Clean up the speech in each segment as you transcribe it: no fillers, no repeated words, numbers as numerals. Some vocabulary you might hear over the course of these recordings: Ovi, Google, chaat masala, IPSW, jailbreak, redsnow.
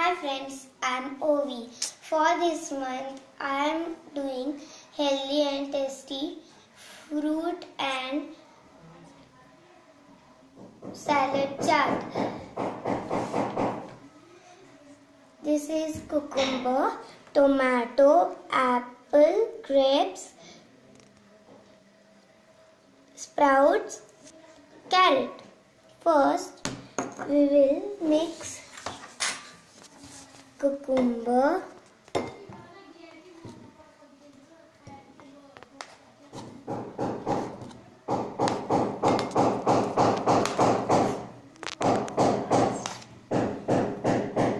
Hi friends, I'm Ovi. For this month, I'm doing healthy and tasty fruit and salad chaat. This is cucumber, tomato, apple, grapes, sprouts, carrot. First, we will mix cucumber,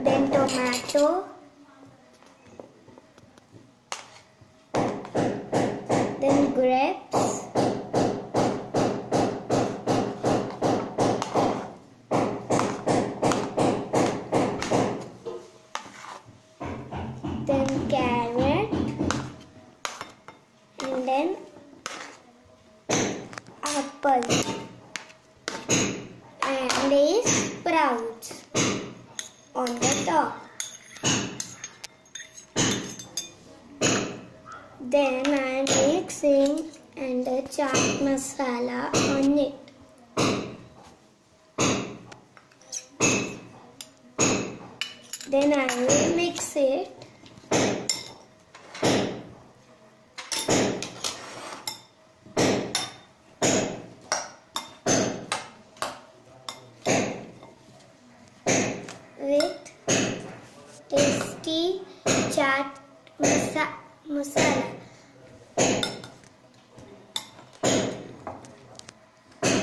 then tomato, then grapes, then carrot, and then apple, and a sprout on the top. Then I am mixing and the chaat masala on it. Then I will mix it. With tasty chaat masala.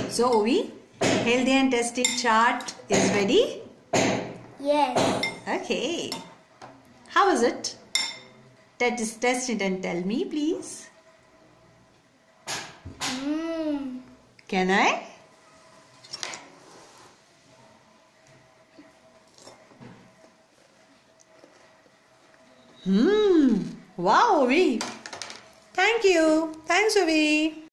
So Ovi, healthy and tasty chaat is ready? Yes. Okay. How was it? Test it and tell me, please. Can I? Wow, Ovi. Thank you. Thanks, Ovi.